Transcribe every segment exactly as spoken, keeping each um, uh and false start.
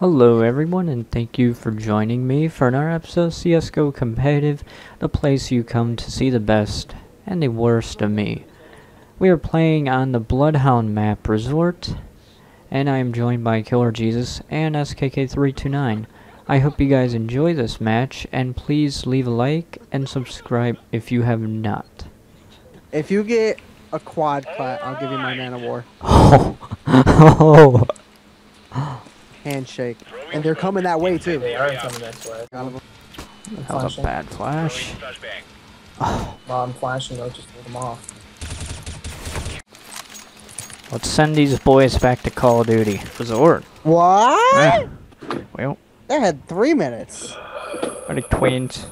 Hello everyone, and thank you for joining me for another episode of C S G O Competitive, the place you come to see the best and the worst of me. We are playing on the Bloodhound map, Resort, and I am joined by Killer Jesus and S K K three two nine. I hope you guys enjoy this match, and please leave a like and subscribe if you have not. If you get a quad clap, I'll give you my Nano War. Oh! Oh! Handshake. And they're coming that way too. They are coming that way. That was a bad flash. Oh. Bomb flashing though, just leave them off. Let's send these boys back to Call of Duty. Resort. What? Yeah. Well. They had three minutes. Are they twins?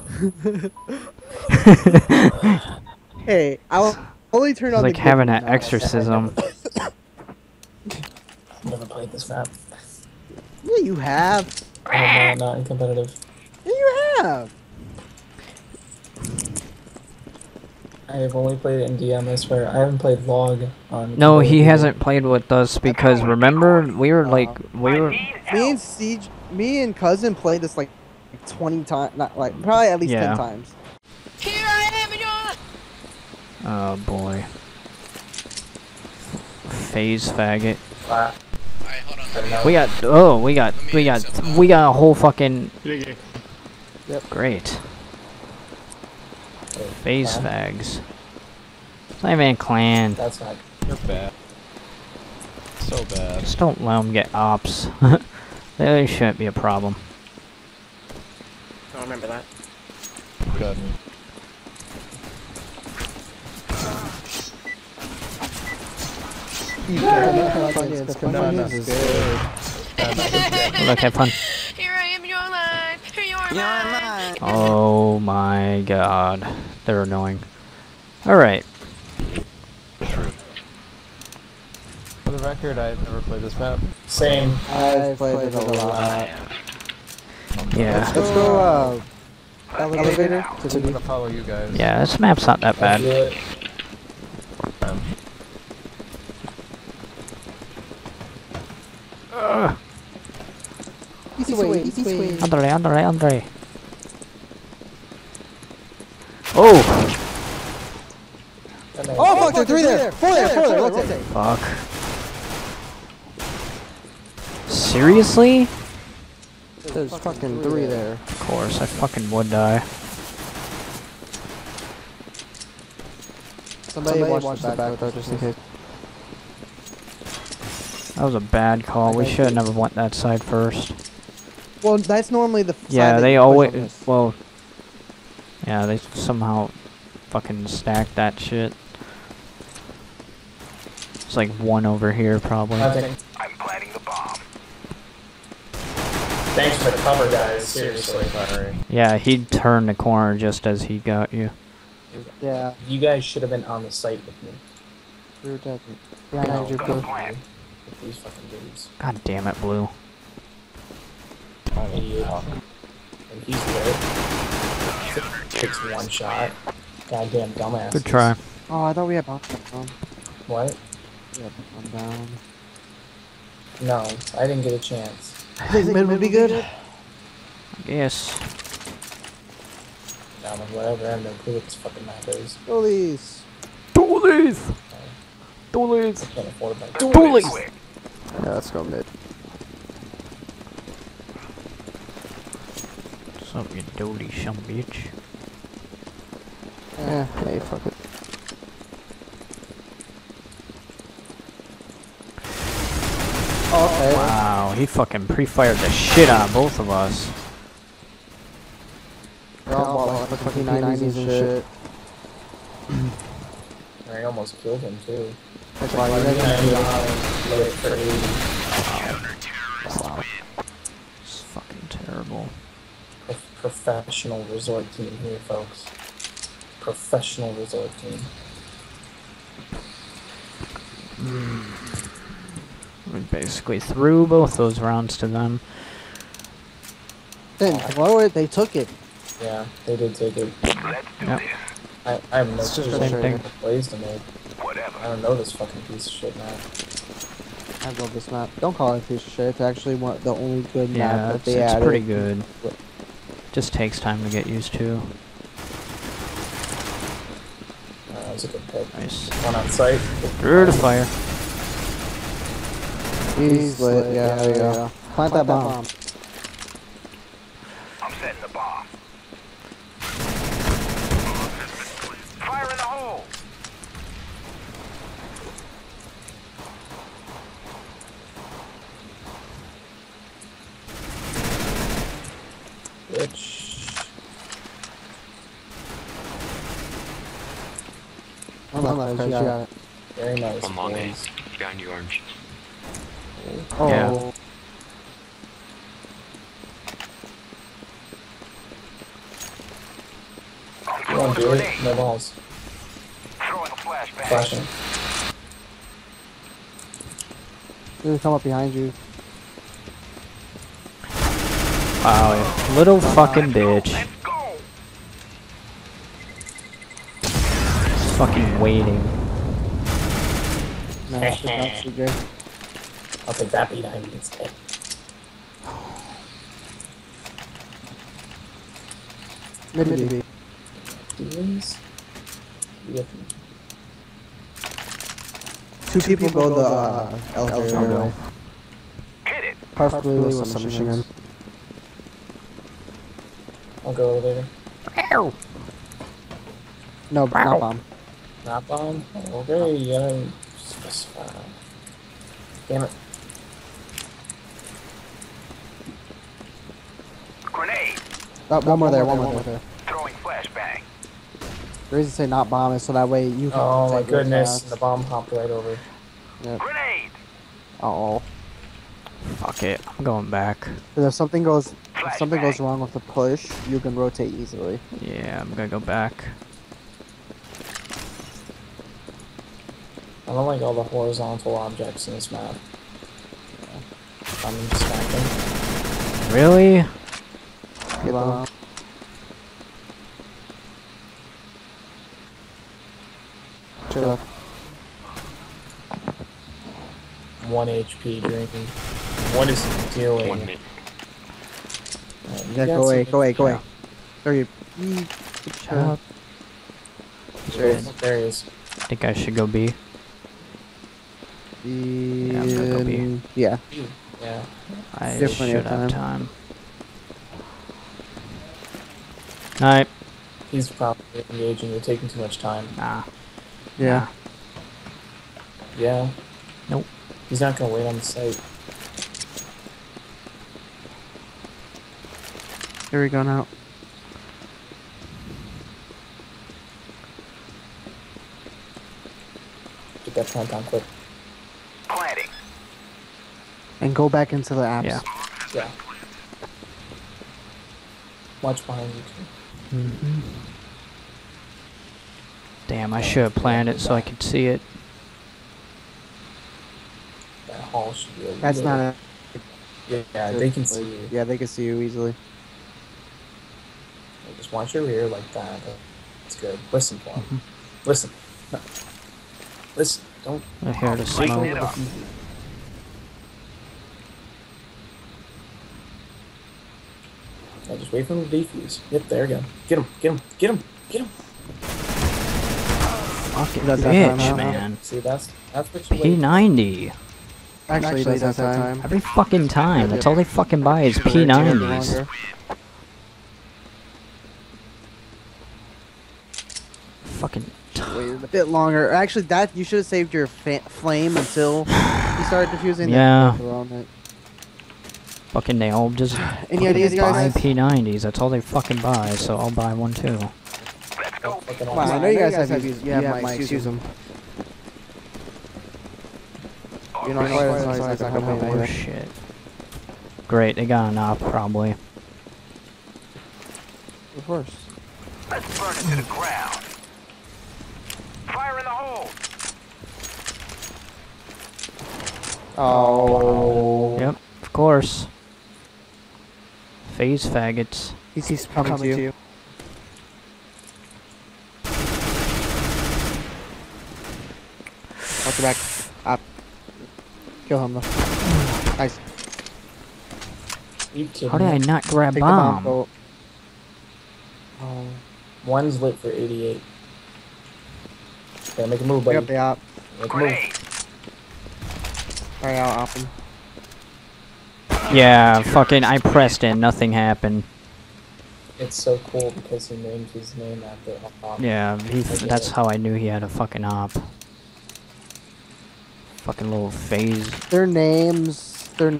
Hey, I'll only turn on the. It's like having an exorcism. I've never played this map. Yeah, you have. Oh, no, not in competitive. Yeah, you have. I have only played it in D M, I swear. I haven't played log on. No, competitive. He hasn't played with us because remember, we were like, we were. Me and Siege, me and Cousin played this like twenty times, not like, probably at least yeah. ten times. Here I am, y'all. Oh boy. FaZe faggot. Wow. We got oh we got we got we got a whole fucking yep. Great FaZe fags. Slime and clan. That's not you're bad. So bad. Just don't let them get ops. There shouldn't be a problem. I don't remember that. Good. Look, have fun. Here I am, you're alive. Here you are, alive. Oh my god. They're annoying. Alright. For the record, I've never played this map. Same. I've played, played it a lot. Yeah. Let's go, uh, elevator. I'm gonna follow you guys. Yeah, this map's not that bad. Easy way, easy way. Andre, Andre, Andre. Oh! Oh, oh fuck, they're three there! Four there, four there, let's take. Fuck. Seriously? There's fucking three there. Of course, I fucking would die. Somebody watch the back though, just in case. That was a bad call. We should have never went that side first. Well, that's normally the. Yeah, they always. Well. Yeah, they somehow fucking stacked that shit. It's like one over here, probably. Okay. I'm planting the bomb. Thanks for the cover, guys. Seriously. Yeah, he turned the corner just as he got you. Yeah. You guys should have been on the site with me. We were talking. Yeah, no, you're good. These fucking dudes. God damn it, Blue. I'm an idiot. And he's lit. Takes one shot. Goddamn dumbass. Good try. Oh, I thought we had bomb down. What? Yeah, bomb down. No, I didn't get a chance. I think mid would be good. I guess. No, whatever. I have no clue what this fucking map is. Police. Police. Police. Police. Yeah, let's go mid. Some you dirty some bitch. Eh, hey, fuck it. Okay. Wow, he fucking pre-fired the shit out of both of us. They're all like the fucking nineties and shit. I almost killed him too. That's why you're wow. It's fucking terrible. A professional resort team here, folks. Professional resort team. Mm. We basically threw both those rounds to them. Then oh, they took it. Yeah, they did take it. Let's do yep. this. I I have no clue what blazed him. Whatever. I don't know this fucking piece of shit now. I love this map. Don't call it cliche. It's actually one the only good map yeah, that they added. Yeah, it's pretty good. Just takes time to get used to. Uh, that was a good pick. Nice. One on site. Through the fire. He's lit. Yeah, yeah, there you go. Plant that bomb. I'm setting the bomb. Fire in the hole. Bitch. I'm on that guy. Very nice. I'm on A. Behind you, orange. Oh. Yeah. You wanna do it? No balls. Flashing. They're gonna come up behind you. Wow, you little fucking bitch. Just fucking waiting. No, it's not C J. I'll take that behind me instead. Maybe. These? Yep. Two, Two people, people go, go the uh, L J. Hit it! Perfectly with some, some machine guns. I'll go elevator. Ow! No, Ow. Not bomb. Not bomb? Okay, yeah. Just fine. Damn it. Grenade! Oh, one more there, one more there. Throwing flashbang. The reason to say not bomb is so that way you can. Oh my goodness, the bomb popped right over. Yep. Grenade! Uh oh. Fuck it, I'm going back. If something goes if something goes wrong with the push, you can rotate easily. Yeah, I'm gonna go back. I don't like all the horizontal objects in this map. I'm stacking. Really? Get on. Chill up. One H P drinking. What is he doing? One minute. Right, yeah, go away, go away, go away. There you go. Shut up. There he is. I think I should go B. Yeah, I'm gonna go B. Yeah. Yeah. I Definitely should have time. Alright. He's probably engaging. You're taking too much time. Nah. Yeah. Yeah. Nope. He's not gonna wait on the site. Here we go now. Get that plant down quick. Planting. And go back into the apps. Yeah. Yeah. Watch behind you too. Mm-hmm. Damn, I should have planned it so I could see it. That hall should be over. That's not a... Yeah, yeah, they can see you. Yeah, they can see you easily. Just watch your rear like that. It's good. Listen for him. Mm-hmm. Listen. No. Listen. Don't... I hear the smoke. I'll just wait for him to defuse. Yep, there we go. Get him, get him, get him, get him. Fucking bitch, time, man. See, that's, that's what you P ninety. Actually, Actually that's that time. Every fucking time. That's all they fucking buy is P nineties. Fucking waited a bit longer. Actually, that you should have saved your fa flame until you started defusing. Yeah. That. Fucking they all just Any ideas, buy guys? P nineties. That's all they fucking buy, so I'll buy one too. Wow, I know you guys have, have used, you have, have mics, use them. You know, I know it's not gonna be shit. Great, they got an op, probably. Of course. Let's burn it to the ground. Fire in the hole! Oh. Yep, of course. FaZe faggots. He's, he's coming, coming to you. you. Back up. kill him though. Nice. You kidding How did me? I not grab Take bomb? bomb oh. One's lit for eighty-eight. Yeah, make a move, buddy. Yep, they op. Make a move. Alright, I'll op him. Yeah, fucking I pressed it, nothing happened. It's so cool because he named his name after op. Yeah, he, that's how I knew he had a fucking op. Fucking little FaZe. Their names, their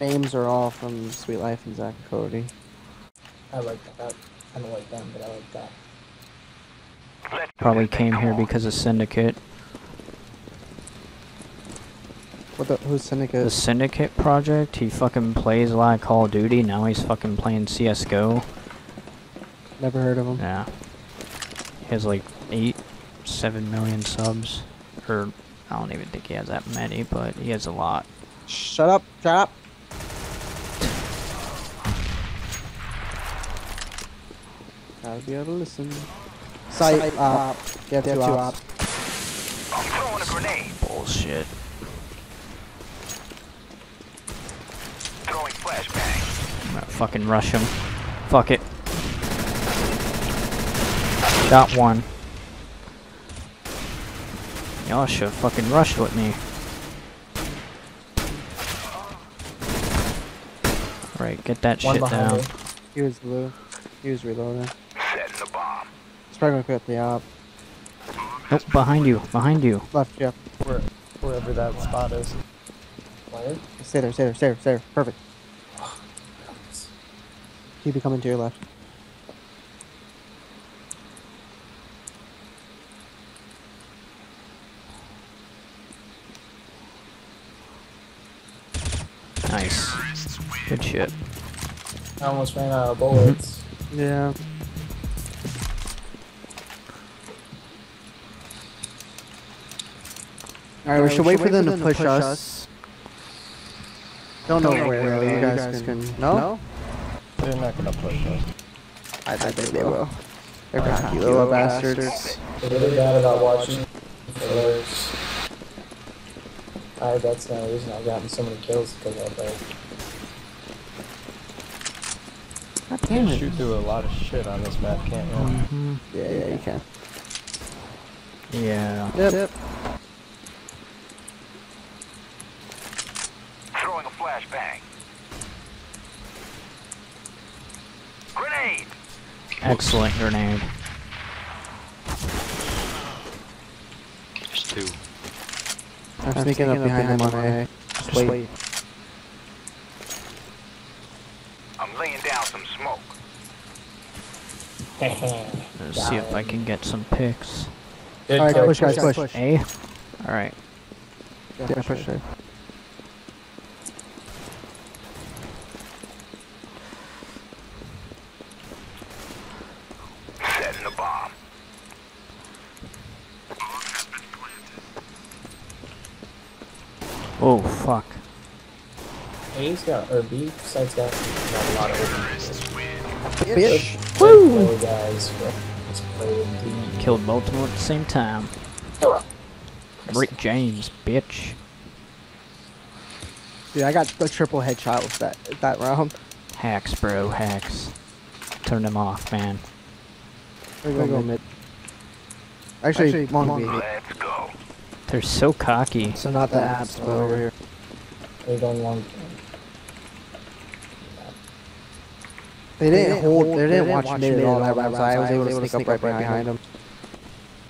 names are all from Suite Life and Zach and Cody. I like that. I don't like them, but I like that. Probably came here because of Syndicate. What the, who's Syndicate? The Syndicate Project. He fucking plays a lot of Call of Duty. Now he's fucking playing C S G O. Never heard of him. Yeah. He has like eight, seven million subs. Or I don't even think he has that many, but he has a lot. Shut up! Shut up! Gotta be able to listen. Sight, Sight op. Yeah, two ops. I'm throwing a grenade. Bullshit. Throwing flashbang. I'm gonna fucking rush him. Fuck it. Got one. Y'all should fucking rush with me. Alright, get that shit down. He was blue. He was reloading. Setting the bomb. He's probably gonna pick up the op. Nope, behind you, behind you. Left, yeah. Where, wherever that spot is. Where? Stay there, stay there, stay there, stay there. Perfect. Keep it coming to your left. Nice. Good shit. I almost ran out of bullets. Yeah. Alright, we, we should wait for them to push, push us. us. Don't know where you guys can... No? no? They're not gonna push us. I, I think, think they will. They're cocky little bastards. They're really bad about watching players. I, that's the reason I've gotten so many kills because of that. I can shoot through a lot of shit on this map, can't you? Mm-hmm. Yeah, yeah, you can. Yeah. Yep. yep. Throwing a flashbang. Grenade. Excellent grenade. There's two. I'm, I'm sneaking up behind him on A. Just wait. wait. I'm laying down some smoke. Let's see if I can get some picks. Alright, push, push, push, push. A? Alright. Yeah, push, push A. Setting the bomb. Oh, fuck. A's got, or B side's got, got a lot of open. Bitch! Bitch. Woo! Play guys, let's play the... Killed multiple at the same time. Rick James, bitch. Dude, I got a triple headshot with that, that round. Hacks, bro, hacks. Turn them off, man. We're gonna go mid. Actually, Actually long B. Let's go. They're so cocky. So not the apps, but over here. They don't want. They didn't hold. They didn't, they didn't watch, watch mid at all that round, so I was able to sneak up right behind, behind them.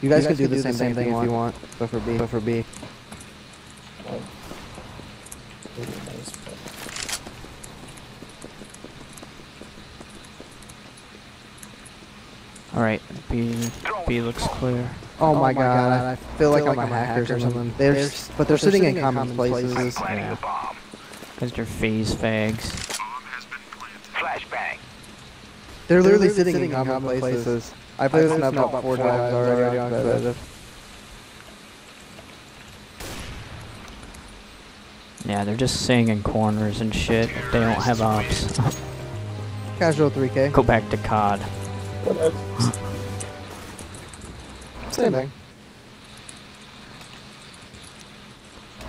You guys, you guys could do, do the same, same thing, thing if you want, but for B. But for B. All right, B. B looks clear. Oh, oh my god, god. I, feel I feel like, like I'm, I'm a hacker or something. something. They're, they're, but, but they're, they're sitting, sitting in common places. Because yeah. they're FaZe fags. Flashbang. They're, they're literally sitting, sitting in common, common places. places. I played this map about four times already on competitive. Yeah, they're just sitting in corners and shit. They don't have ops. Casual three K. Go back to C O D. Same thing.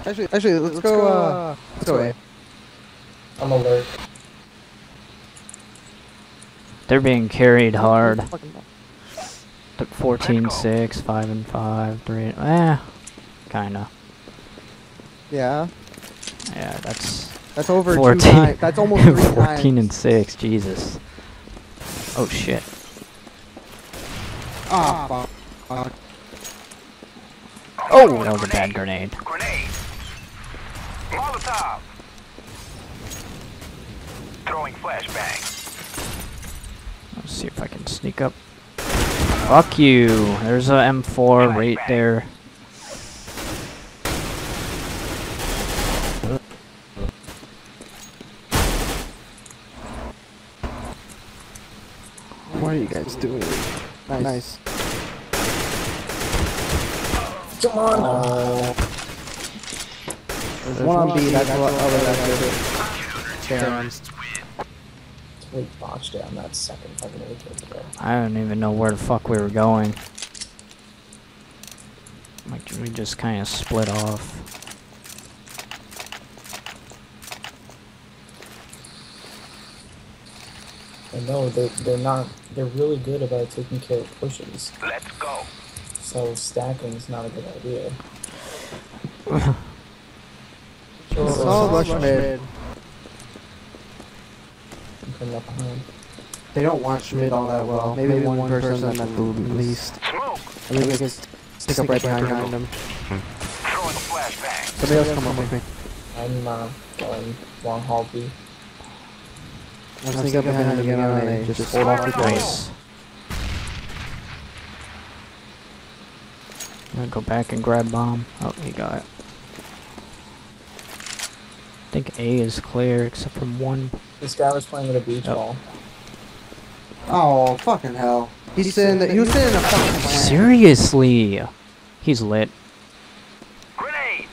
Actually, actually, let's, let's go, go uh, let's go A. I'm alert. They're being carried hard. Took fourteen six, five and five, three, eh, kinda. Yeah? Yeah, that's... That's over fourteen. Two times, that's almost three fourteen times. And six, Jesus. Oh shit. Ah, fuck. fuck. Oh, that was a bad grenade. Grenade. Molotov. Throwing flashbang. Let's see if I can sneak up. Fuck you. There's a M four right there. What are you guys doing? Nice. nice. Come on! Uh, there's one on B, that's what other that's it. Down. We botched it on that second fucking A K. I don't even know where the fuck we were going. Like, we just kind of split off. I know, they, they're not, they're really good about taking care of pushes. Let's go! So stacking is not a good idea. Oh, oh rush mid. I'm coming up behind. They don't watch mid all that well. Maybe, Maybe one, one person, person at the least. Smoke. I mean, we can stick up right behind them. Hmm. Somebody else come up with me. I'm uh, going long haul B. I'll sneak up behind again on A. Just hold off the place. I'm gonna go back and grab bomb. Oh, he got it. I think A is clear except for one. This guy was playing with a beach yep. ball. Oh, fucking hell. He's, He's in the- he was in the fucking land. Seriously! He's lit. Grenade!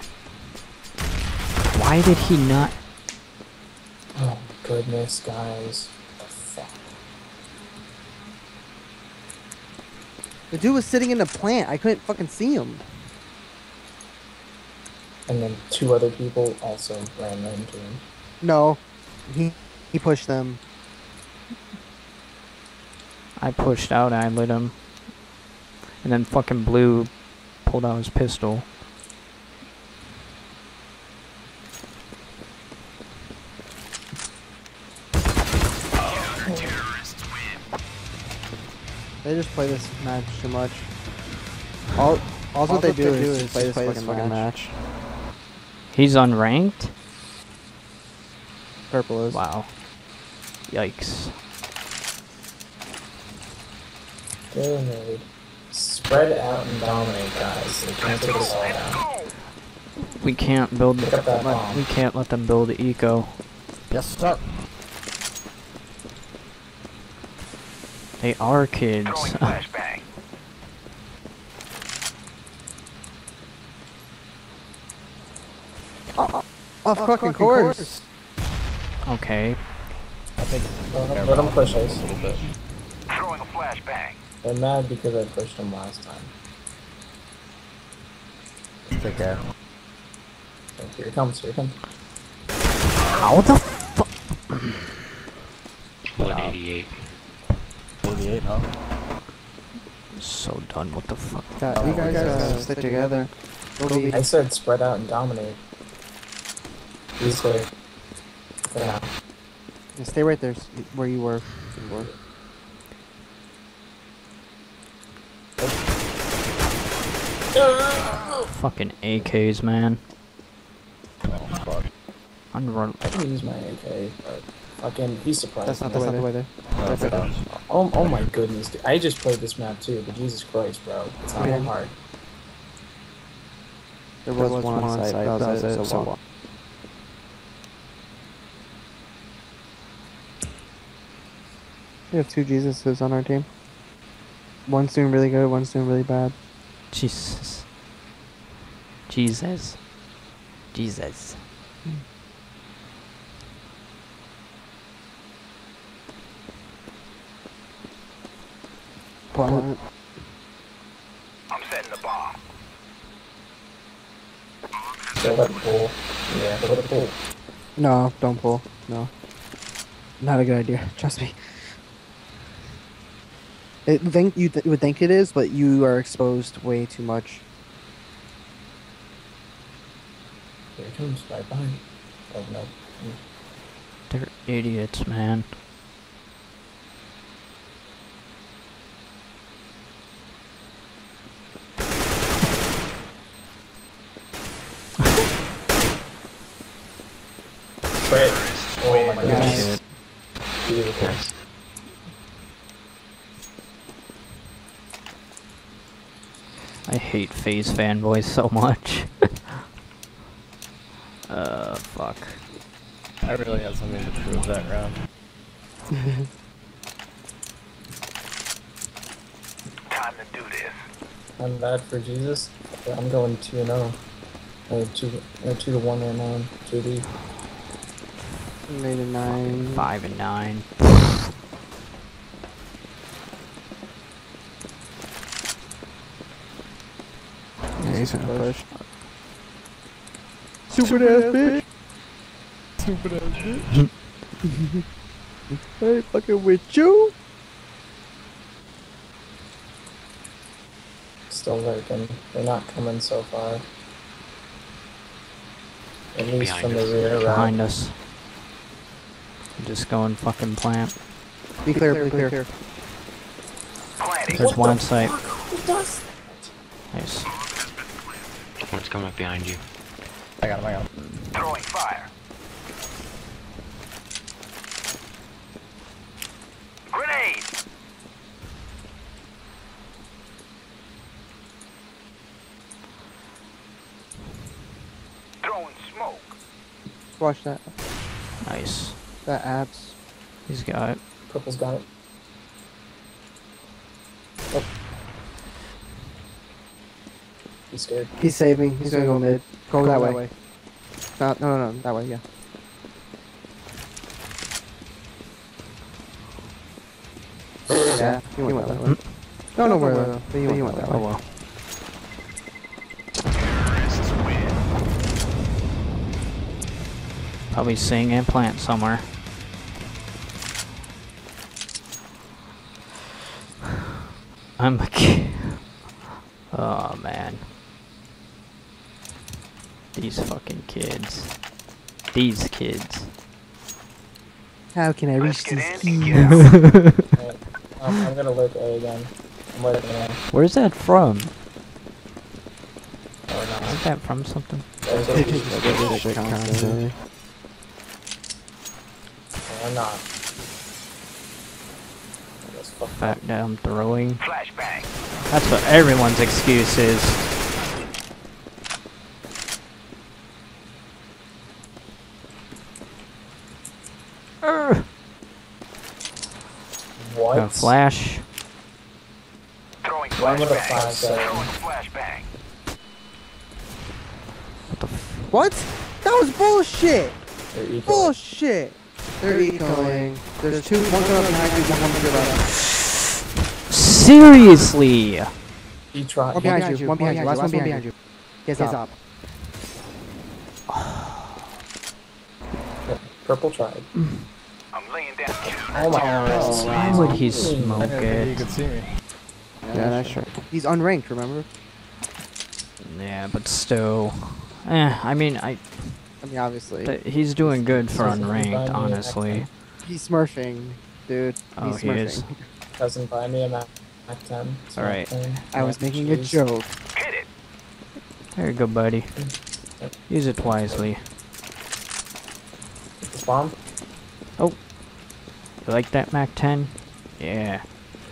Why did he not- Oh, goodness, guys. What the fuck? The dude was sitting in a plant. I couldn't fucking see him. And then two other people also ran into him. No. He he pushed them. I pushed out. I lit him. And then fucking Blue pulled out his pistol. They just play this match too much. All, all, all what they, they do, do is, is play this play fucking, fucking match. match. He's unranked? Purple is. Wow. Yikes. Dude. Spread out and dominate, guys. They can't take us all down. We can't build the, let, we can't let them build the eco. Yes, sir. They are kids. Flashbang. oh, oh, oh, fucking course. course. Okay. I think let, let them push us a little bit. Throwing a flashbang. They're mad because I pushed them last time. It's okay. Here it comes. Here it comes. How the fuck? one eighty-eight. So done, what the fuck? Yeah, you guys gotta stick together. I said spread out and dominate. He's like, yeah. yeah. Stay right there, where you were before. Fucking A Ks, man. Oh, fuck. I'm gonna run. I can use my A K, but... Again, he's surprised. That's not, that's the, way not the way there. There. Oh, oh my goodness, dude. I just played this map too, but Jesus Christ, bro. It's not that hard. There was, there was one on site, that was it, so what? We have two Jesuses on our team. One's doing really good, one's doing really bad. Jesus. Jesus. Jesus. Hmm. Planet. I'm setting the bomb. Don't let it pull. Yeah, don't let it pull. No, don't pull. No. Not a good idea. Trust me. It think you th would think it is, but you are exposed way too much. There it comes right behind. Oh no. They're idiots, man. Oh my gosh. Beautiful. I hate FaZe fanboys so much. uh, fuck. I really had something to prove that round. Time to do this. I'm bad for Jesus. I'm going two and oh. Or two to one right now on J D. Eight and nine. Five and nine. Yeah, he's gonna push. Stupid ass bitch. Stupid ass bitch. I ain't fucking with you. Still lurking. They're not coming so far. At least from the rear round. Behind us. Just go and fucking plant. Be clear, be clear. Be clear. There's one site. Nice. What's coming up behind you? I got him, I got him. Throwing fire. Grenade! Throwing smoke. Watch that. Nice. That abs. He's got it. Purple's got it. Oh. He's scared. He's saving. He's, He's gonna go mid. Go that, that way. way. No, no, no, that way, yeah. Yeah, he went that way. No, no, where though. But he went that way. Oh, well. Probably sing and plant somewhere. I'm a kid. Oh man. These fucking kids. These kids. How can I reach these kids? I'm, I'm gonna look A again. I'm letting it in. Where's that from? Oh, no. Isn't that from something? I'm not. Back down throwing. Flashbang. That's what everyone's excuse is. Urgh. What? Gonna flash. Throwing flashbang. What the f- What? That was bullshit! Bullshit! They're ecoing. There's two, one coming up behind you, one coming up. Seriously! He tried. One behind you, one behind you, last one behind you. He's up. Purple tried. I'm laying down. Oh my god. Why would he smoke it? He could see me. Yeah, that's sure. He's unranked, remember? Yeah, but still. Eh, I mean, I... I mean, obviously. But he's doing good for unranked, honestly. He's smurfing, dude. He's oh, he smurfing. Is. Doesn't buy me a map ten. Alright. I was making a joke. Hit it! There you go, buddy. Use it wisely. This bomb? Oh. You like that Mac ten? Yeah.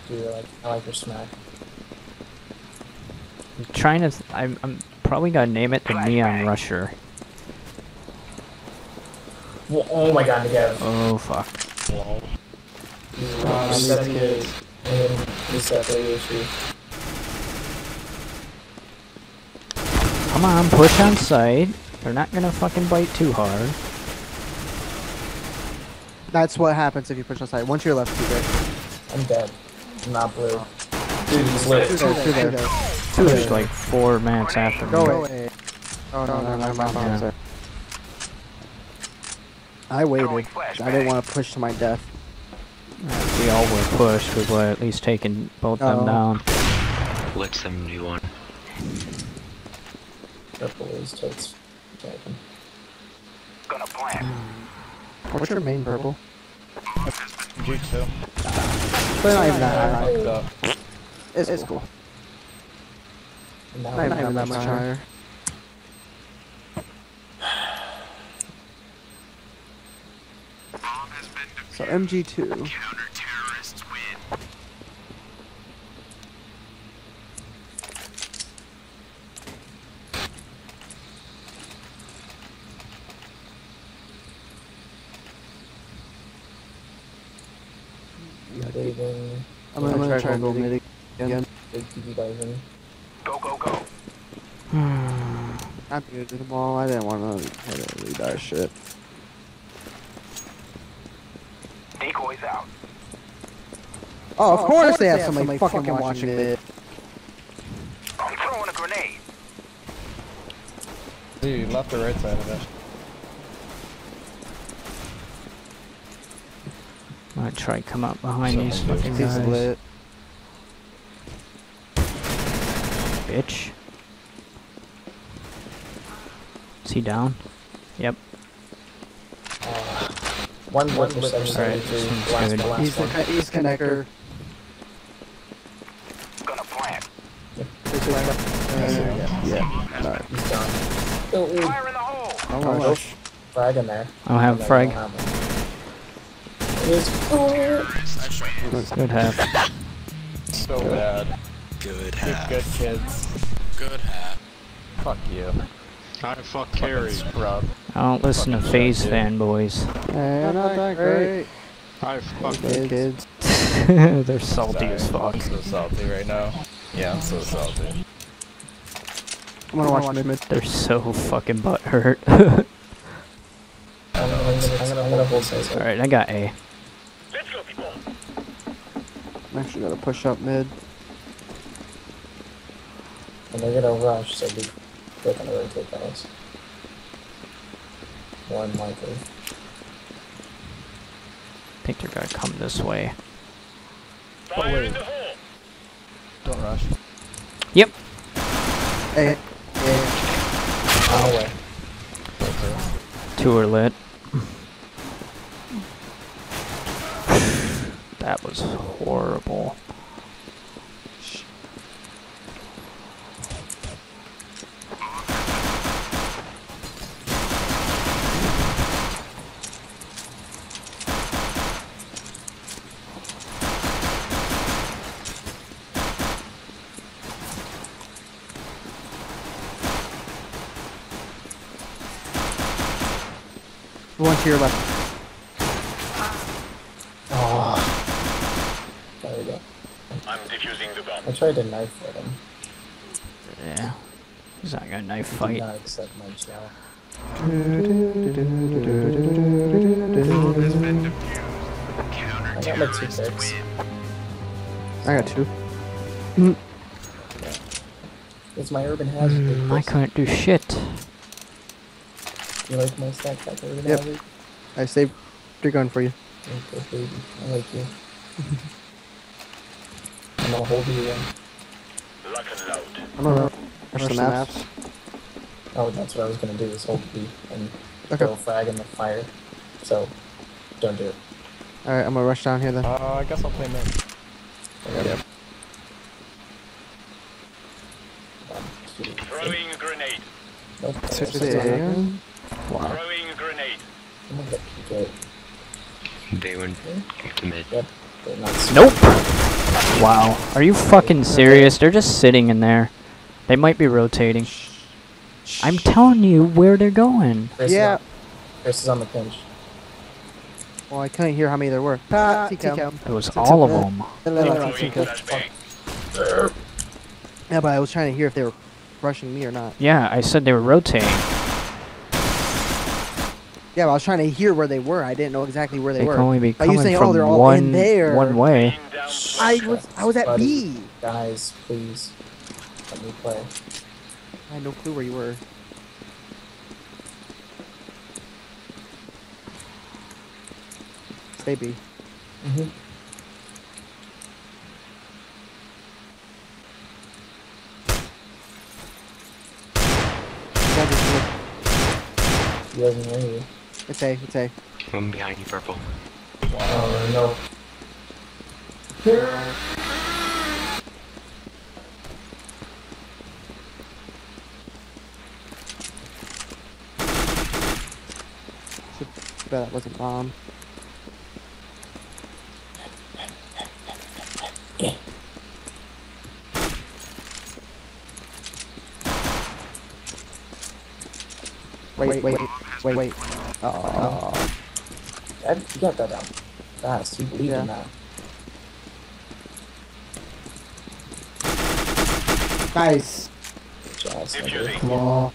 Dude, I like, I like your smack. I'm trying to... I'm, I'm probably gonna name it the Black Neon Bang. Rusher. Oh my god, together. Oh fuck. Wow. Um, seven kids. And he's got the issue. Come on, push on site. They're not gonna fucking bite too hard. That's what happens if you push on site. Once you're left, you're I'm dead. I'm not blue. Dude, he's lit. Two there. Two there. Two there. Like four minutes after. Go away. Oh, no, no, no, no, no, no. I waited. I didn't want to push to my death. We all were pushed. We were at least taking both of them down. Let them do one. Gonna plant. What's your main purple? M G two. But not even that high. It's, it's cool. Not, not even, even that much higher. So M G two. Counter-terrorists win. Even, I'm gonna, gonna try, try to go mid again. again. Go, go, go. I'm using them all. I didn't want to lead our shit. Decoys out. Oh, of, oh, course, of course they have, they have somebody, somebody fucking, fucking watching it. I'm throwing a grenade. Dude, left or right side of it. I try to come up behind so these fucking guys. Lit. Bitch. Is he down? Yep. Uh, one one was right, he's the one. He's connector. Gonna plant. Yep. Uh, yeah. yeah. No. He's done. Fire in the hole. Oh, oh, no. Frag in there. I don't have a frag. Is good, good half. So good. Bad. Good half. Good kids. Good half. Fuck you. I fuck carry, bro. I don't listen fuck to FaZe fanboys. They're not that great. I fuck good kids. kids. They're salty Sorry, as fuck. I'm so salty right now. Yeah, I'm so salty. I'm gonna watch them. They're so fucking butthurt. Alright, I got A. Let's go, people. I'm actually gonna push up mid. And they're gonna rush, so they're gonna rotate those. One likely. I think they're gonna come this way. Fire oh, in the hole. Don't rush. Yep. Hey. Hey. Two are lit. That was horrible. The one to your left. I tried to knife at him. Yeah. He's not gonna knife fight. He did not accept my challenge. I got like two picks. I got two. Mm. Yeah. It's my Urban Hazard. Mm, I couldn't do shit. You like my stack like Urban yep. Hazard? I saved your gun for you. Okay, baby. I like you. I'll hold you in. Lock and load. I'm gonna rush the maps. Oh, that's what I was gonna do, is hold B and okay. Throw a frag in the fire. So, don't do it. Alright, I'm gonna rush down here then. Uh, I guess I'll play mid. Okay. Yep. Throwing a grenade. Nope. Throwing a grenade. I'm gonna get P K. They went mid. Yep. Nope! Wow, are you fucking serious? They're just sitting in there. They might be rotating. I'm telling you where they're going. Chris yeah. Is Chris is on the pinch. Well, I couldn't hear how many there were. Ah, it was all of them. Yeah, but I was trying to hear if they were rushing me or not. Yeah, I said they were rotating. Yeah, but I was trying to hear where they were. I didn't know exactly where they, they were. They can only be coming saying, from oh, all one, there. one way. I was I was at Buddy, B. Guys, please let me play. I had no clue where you were. they be. Mm-hmm. He doesn't hear you. It's A, it's A. I'm behind you, purple. Wow, no. I bet that was a bomb. Wait, wait, wait, wait, wait. Oh, I got that down. That's you believe in that. Nice. Come on.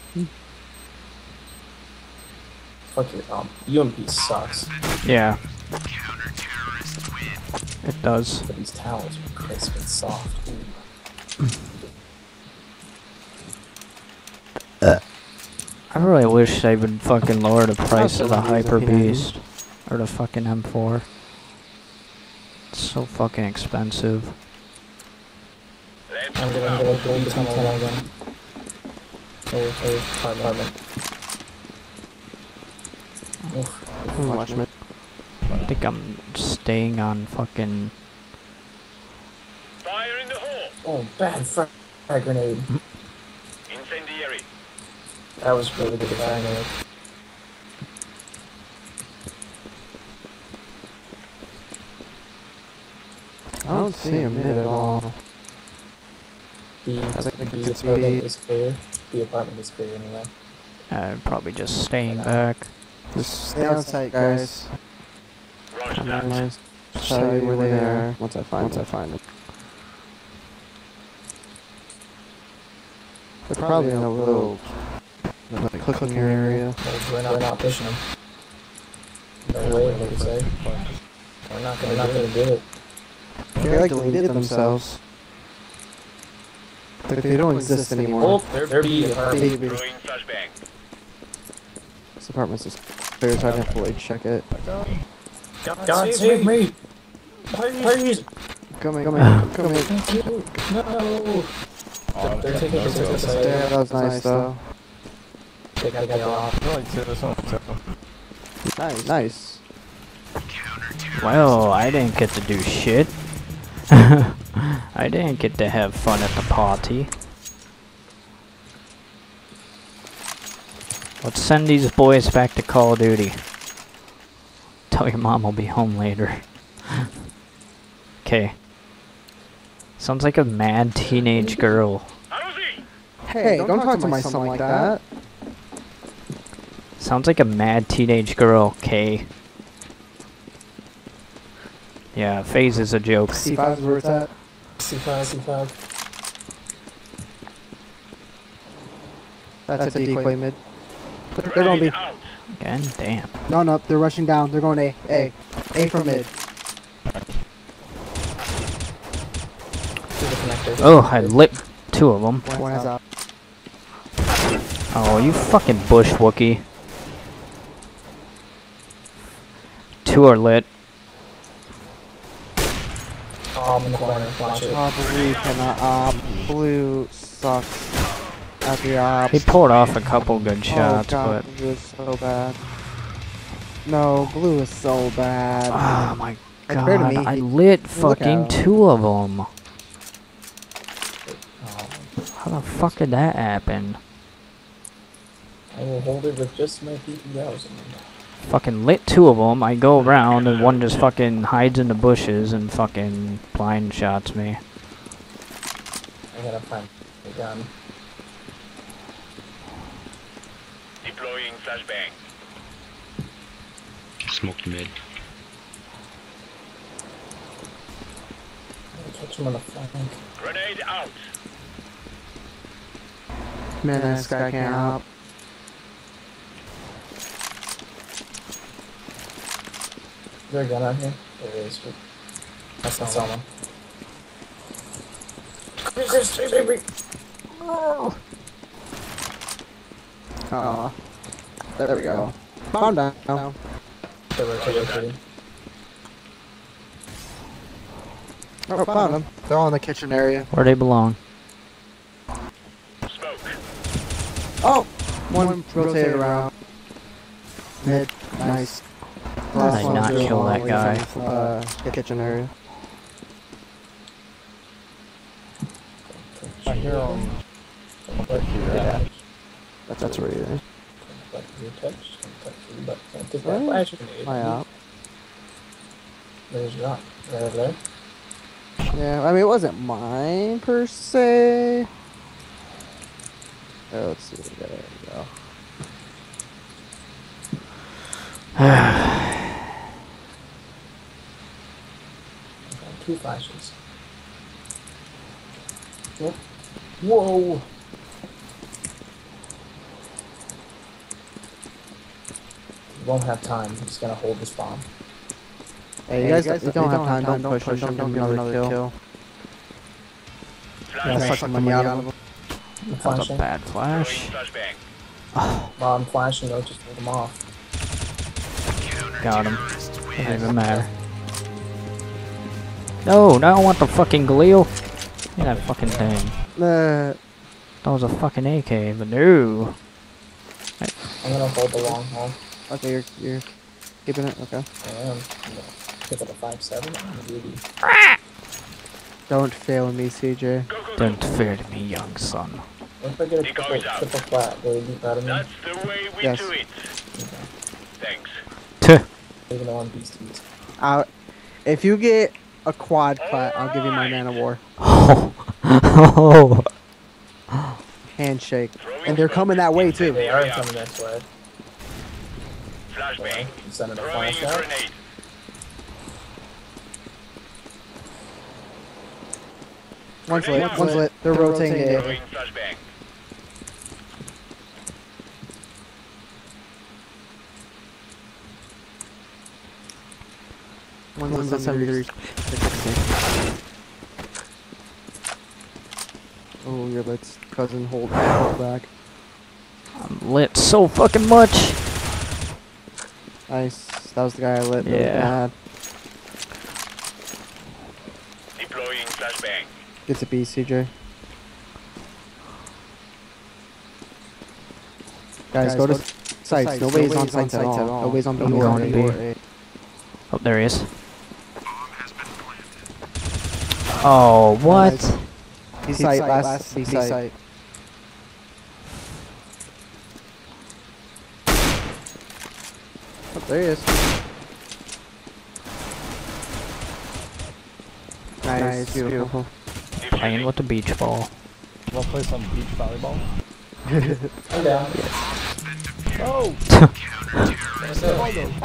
Fuck it. Um, U M P sucks. Yeah. It does. But these towers are crisp and soft. I really wish they would fucking lower the price of the Hyper Beast or the fucking M four. It's so fucking expensive. I'm gonna go with the tunnel again. Oh, oh, watch me. I think I'm staying on fucking. Fire in the hole. Oh, bad frag grenade. Incendiary. That was really good at it. I don't see him in at all. The, I think the, the building is clear. The apartment is clear anyway. I'm probably just staying back. Just stay outside, guys. I'm not nice. Show you where they are once I find them. Once I find them. They're probably in a little. Like clicking your area. We're not, we're not pushing them. No way, what do you say? We're not gonna, not gonna do it. They like deleted themselves. Like they don't exist anymore. Oh, they're, they're B apartment. B. This apartment's just clear, so I have to like check it. God, God save me! Please! Come in, come in, come in. No! Oh, they're taking us to the side. That was nice though. They gotta get off. Nice, nice. Well, I didn't get to do shit. I didn't get to have fun at the party. Let's send these boys back to Call of Duty. Tell your mom I'll be home later. Okay. Sounds like a mad teenage girl. Hey, don't, don't talk, talk to my son, son like that. that. Sounds like a mad teenage girl, K. Yeah, FaZe is a joke. C five is where it's at. C five, C five. That's, That's a, a decoy, decoy mid. They're going B. God damn. No, no, they're rushing down. They're going A. A. A from mid. Oh, I lit two of them. One is out. Oh, you fucking bush, Wookie. Two are lit. Oh, I'm in the corner. Watch it. I believe in the um, blue sucks at the ops. He pulled off a couple good shots, oh, God, but blue is so bad. No, blue is so bad. Oh my God! Me, I lit fucking two of them. How the fuck did that happen? I will hold it with just my P P Ls. Fucking lit two of them. I go around and one just fucking hides in the bushes and fucking blind shots me. I gotta find the gun. Deploying flashbang. Smoked mid. Catch him on the flank. Grenade out. Man, this guy can't help. Is there a gun out here? There is. That's not someone. Oh. Oh. There we go. Found out. They're rotating. Oh, found them. They're all in the kitchen area. Where they belong. Smoke. Oh! One, one rotated around. Mid. Nice. Last one did not kill that guy. From, uh, the kitchen area. I hear him. Yeah. That's, that's where you're at. Why out? There's not. There, there. Yeah, I mean, it wasn't mine per se. Oh, let's see what we got. There we go. I've got two flashes. Whoa. Whoa. Won't have time. He's gonna hold this bomb. Hey, you guys, you guys you don't, don't have time. time. Don't push. Don't, don't, don't give another, another kill. kill. Yeah, suck the money out of him. That's flashing. A bad flash. Bomb flashing though, just hold him off. Got him. Doesn't even matter. No, no, I don't want the fucking Galil. Look at that fucking thing. Uh, that was a fucking A K, but no. Right. I'm gonna hold the long haul. Okay, you're, you're keeping it? Okay. I am. Pick up a five seven. Don't fail me, C J. Go, go, go. Don't fail me, young son. Don't forget to triple, triple flat. Will you be proud of me? That's the way we yes. do it. Okay. Thanks. Even on beasties. Uh, if you get a quad flat, I'll give you my Nano War. Oh. Oh. Handshake. And they're coming that way, too. They are coming that way. Flashbang. Send it a flash out. One's lit, one's lit. They're, They're rotating it. One's at seventy degrees. Oh, your lit's cousin, hold, hold back. I'm lit so fucking much. Nice. That was the guy I lit. Yeah. Deploying flashbang. Get to B, C J. Guys, go to sites. Nobody's on sites at all. Nobody's on B. Oh, there he is. Oh, what? B site, last B site. There he is. Nice, nice beautiful. beautiful. Playing with the beach ball. We'll play some beach volleyball. I'm down. Yeah. Oh!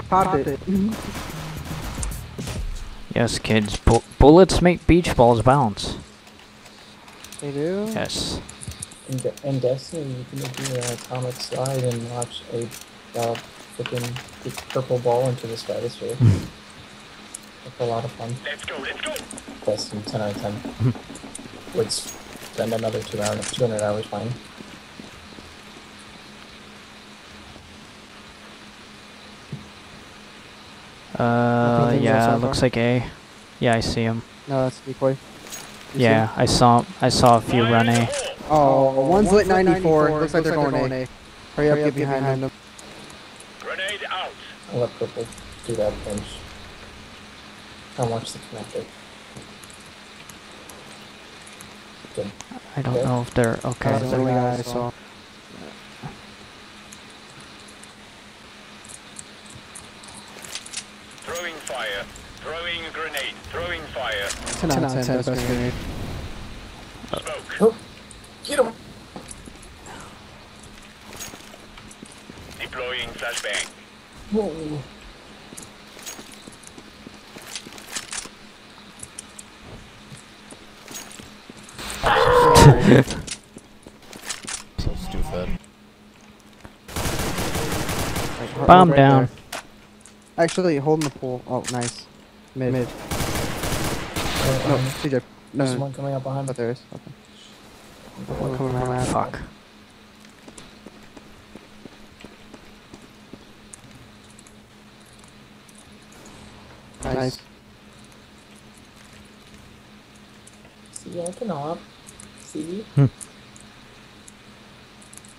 Pop, Pop it. it. Yes, kids. Bu bullets make beach balls bounce. They do? Yes. In, De in Destiny, you can do an atomic slide and watch a... Uh, Picking this purple ball into the stratosphere. That's a lot of fun. Let's go, let's go! That's some ten out of ten. Would spend another two hours, two hundred hours playing. Uh, yeah, looks like A. Yeah, I see him. No, that's decoy. You yeah, I saw I saw a few run A. Oh, one's, one's lit ninety-four. ninety-four. Looks like they're going, they're going A. A. Hurry, Hurry up, get behind, behind them. them. Grenade out! I'll let purple do that pinch. I'll watch the connector. Good. I don't okay. know if they're okay. That's the only guy I saw. Throwing fire. Throwing a grenade. Throwing fire. ten out of ten, best grenade. Smoke. Oh. Get him! Deploying flashbang. Whoa. So stupid. Like, bomb right down. There. Actually, holding the pool. Oh, nice. Mid. Mid. Oh, no, um, C J. No, there's one coming up behind. But oh, there is. Okay. One coming around my fuck. Nice. Yeah, I can hop. See? Hmm.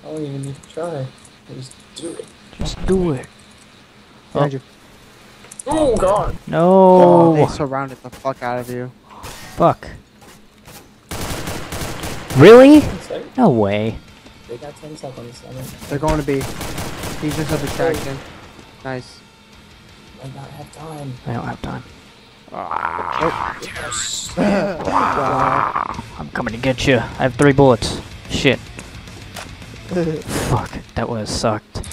I don't even need to try. Just do it. Just do it. Oh, oh God. No. Oh, they surrounded the fuck out of you. Fuck. Really? No way. They got ten seconds. I mean, they're going to be. He's just a distraction. Nice. I don't have time. I don't have time. Ah, oh, yes. Wow. I'm coming to get you. I have three bullets. Shit. Fuck. That would have sucked.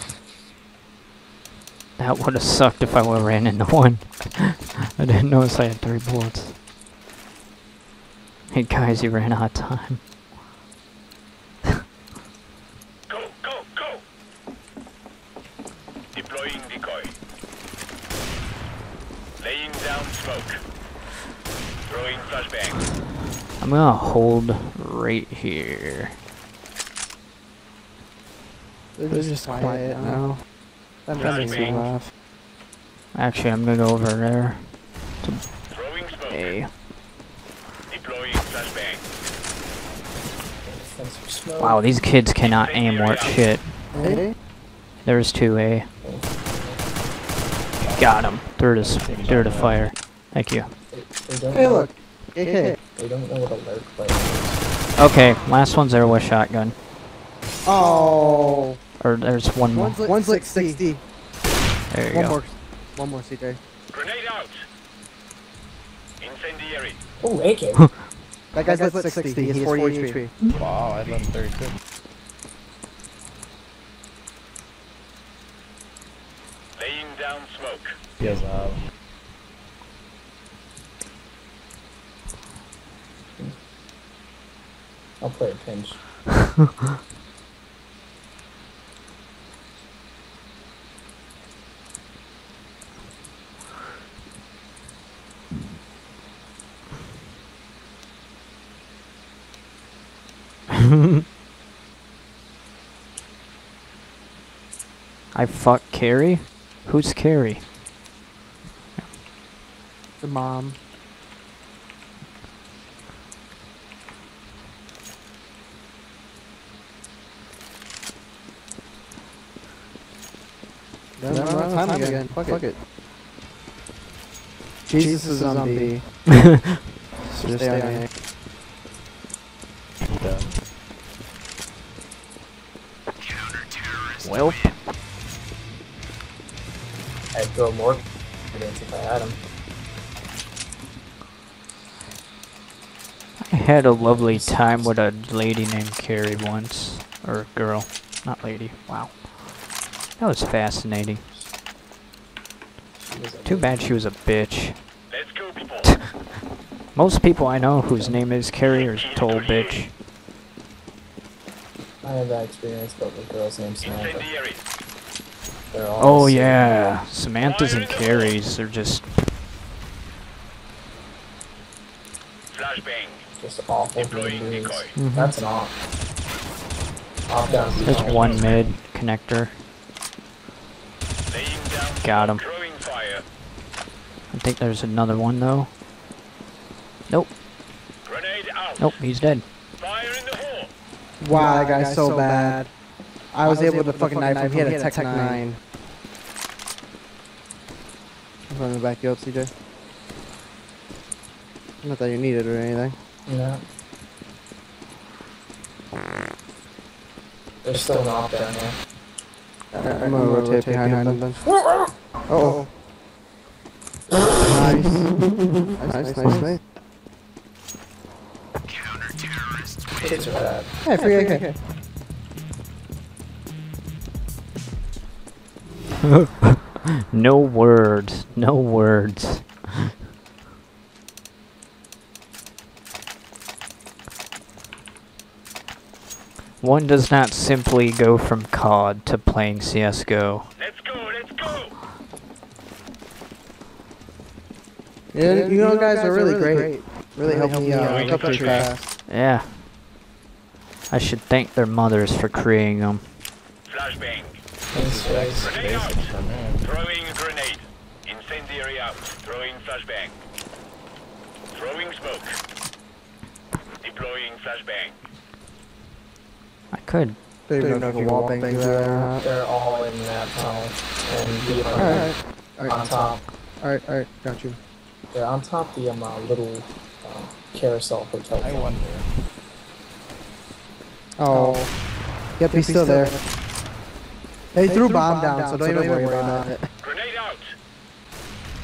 That would have sucked if I would have ran into one. I didn't notice I had three bullets. Hey guys, you ran out of time. Go, go, go! Deploying decoy. Laying down smoke. Throwing flashbang. I'm gonna hold right here. They're just, just quiet, quiet now. now. That makes me laugh. Actually, I'm gonna go over there. To throwing smoke. A. Wow, these kids cannot aim worth shit. A? There's two A. Got him. They're to, they're to fire. Thank you. They, they hey, look. They don't know what a lurk fire is. Okay, last one's there with shotgun. Oh. Or there's one more. One's, one's like sixty. There you one go. More, one more C J. Grenade out. Incendiary. Oh, A K. That guy's at sixty. He has forty-eight. Wow, I left thirty-two. Laying down smoke. Yes, wow. I'll play a pinch. I fuck Carrie? Who's Carrie? The mom. That's no, no, no, time, time again. again. Fuck, fuck it. it. Jesus, Jesus is on B. So just stay on A. Well, I'd throw more grenades if I had him. I had a lovely time with a lady named Carrie once. Or girl. Not lady. Wow. That was fascinating. Too bad she was a bitch. Let's go, people. Most people I know whose name is Carrie are total bitch. I have that experience, but the girl's name's Samantha. Oh yeah, Samantha's and Carrie's, they're just... Flashbang. Just awful dudes. Mm-hmm. That's an off. Off down. There's one mid connector. Got him. I think there's another one though. Nope. Nope, he's dead. Wow, that guy's, that guy's so bad. bad. I, was I was able, able to fucking knife him. He had a Tech nine. I'm going to back you up, C J. Not that you need it or anything. No. There's still an op down there. Alright, I'm going to rotate behind him then. Uh oh. Nice. Nice, nice, nice, nice. Kids are bad. Hey, free A K. No words. No words. One does not simply go from C O D to playing C S G O. Let's go, let's go! Yeah, you, you know, guys, guys are really, really great. great. Really, really helped me out. Hook up pretty fast. Yeah. I should thank their mothers for creating them. Flashbang. Grenade out. Throwing a grenade. Incendiary out. Throwing flashbang. Throwing smoke. Deploying flashbang. I could. They don't know if you wall bang through there. They're all in that tunnel. And alright, alright. On top. Alright, alright, got you. They're on top the um, uh, little uh, carousel hotel. I wonder. Oh. oh. Yep, he's, he's still, still there. there. They, they threw, threw bomb, bomb down, down, so don't even worry about it. Grenade out!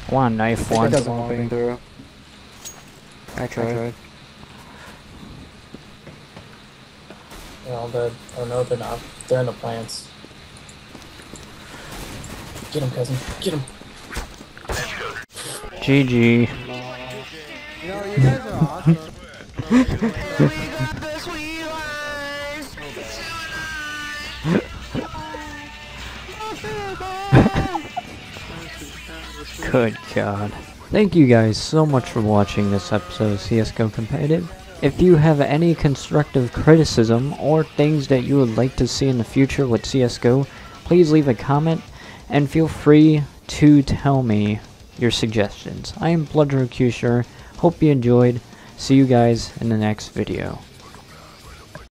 One knife, one. It doesn't wall bang through. I tried. I tried. They're all dead. Oh no, they're not. They're in the plants. Get him, cousin. Get him. G G. Yo, you guys are awesome. Good God. Thank you guys so much for watching this episode of C S G O Competitive. If you have any constructive criticism or things that you would like to see in the future with C S G O, please leave a comment and feel free to tell me your suggestions. I am Bloodrocutioner. Hope you enjoyed. See you guys in the next video.